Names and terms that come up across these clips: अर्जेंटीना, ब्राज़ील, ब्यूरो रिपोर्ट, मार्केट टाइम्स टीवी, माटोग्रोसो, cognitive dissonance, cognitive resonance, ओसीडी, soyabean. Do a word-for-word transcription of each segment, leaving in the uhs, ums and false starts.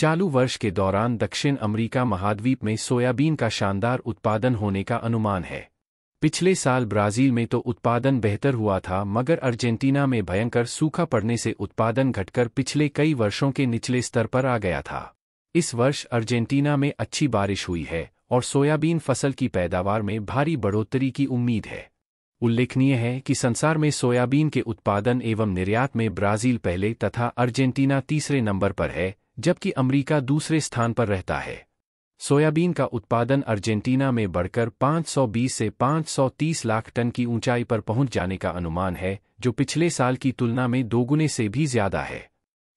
चालू वर्ष के दौरान दक्षिण अमेरिका महाद्वीप में सोयाबीन का शानदार उत्पादन होने का अनुमान है। पिछले साल ब्राज़ील में तो उत्पादन बेहतर हुआ था, मगर अर्जेंटीना में भयंकर सूखा पड़ने से उत्पादन घटकर पिछले कई वर्षों के निचले स्तर पर आ गया था। इस वर्ष अर्जेंटीना में अच्छी बारिश हुई है और सोयाबीन फसल की पैदावार में भारी बढ़ोतरी की उम्मीद है। उल्लेखनीय है कि संसार में सोयाबीन के उत्पादन एवं निर्यात में ब्राज़ील पहले तथा अर्जेंटीना तीसरे नंबर पर है, जबकि अमेरिका दूसरे स्थान पर रहता है। सोयाबीन का उत्पादन अर्जेंटीना में बढ़कर पाँच सौ बीस से पाँच सौ तीस लाख टन की ऊंचाई पर पहुंच जाने का अनुमान है, जो पिछले साल की तुलना में दोगुने से भी ज्यादा है।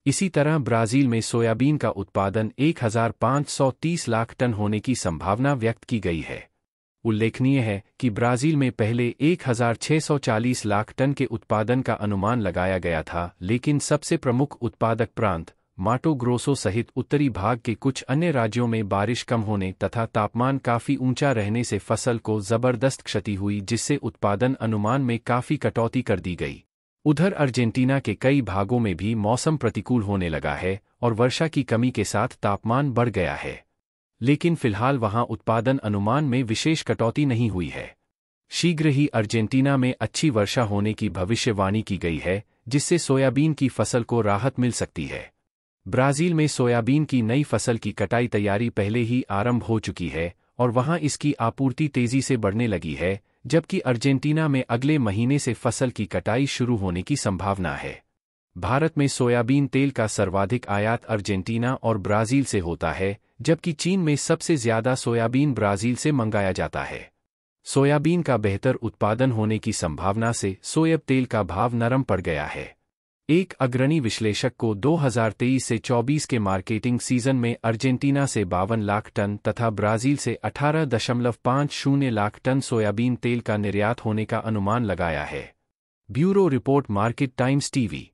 इसी तरह ब्राज़ील में सोयाबीन का उत्पादन एक हज़ार पाँच सौ तीस लाख टन होने की संभावना व्यक्त की गई है। उल्लेखनीय है कि ब्राज़ील में पहले एक हज़ार छह सौ चालीस लाख टन के उत्पादन का अनुमान लगाया गया था, लेकिन सबसे प्रमुख उत्पादक प्रांत माटोग्रोसो सहित उत्तरी भाग के कुछ अन्य राज्यों में बारिश कम होने तथा तापमान काफ़ी ऊंचा रहने से फसल को ज़बरदस्त क्षति हुई, जिससे उत्पादन अनुमान में काफ़ी कटौती कर दी गई। उधर अर्जेंटीना के कई भागों में भी मौसम प्रतिकूल होने लगा है और वर्षा की कमी के साथ तापमान बढ़ गया है, लेकिन फिलहाल वहां उत्पादन अनुमान में विशेष कटौती नहीं हुई है। शीघ्र ही अर्जेंटीना में अच्छी वर्षा होने की भविष्यवाणी की गई है, जिससे सोयाबीन की फसल को राहत मिल सकती है। ब्राज़ील में सोयाबीन की नई फसल की कटाई तैयारी पहले ही आरंभ हो चुकी है और वहां इसकी आपूर्ति तेज़ी से बढ़ने लगी है, जबकि अर्जेंटीना में अगले महीने से फसल की कटाई शुरू होने की संभावना है। भारत में सोयाबीन तेल का सर्वाधिक आयात अर्जेंटीना और ब्राज़ील से होता है, जबकि चीन में सबसे ज़्यादा सोयाबीन ब्राज़ील से मंगाया जाता है। सोयाबीन का बेहतर उत्पादन होने की संभावना से सोयाब तेल का भाव नरम पड़ गया है। एक अग्रणी विश्लेषक को दो हज़ार तेईस से चौबीस के मार्केटिंग सीजन में अर्जेंटीना से बावन लाख टन तथा ब्राज़ील से अठारह दशमलव पाँच शून्य लाख टन सोयाबीन तेल का निर्यात होने का अनुमान लगाया है। ब्यूरो रिपोर्ट, मार्केट टाइम्स टीवी।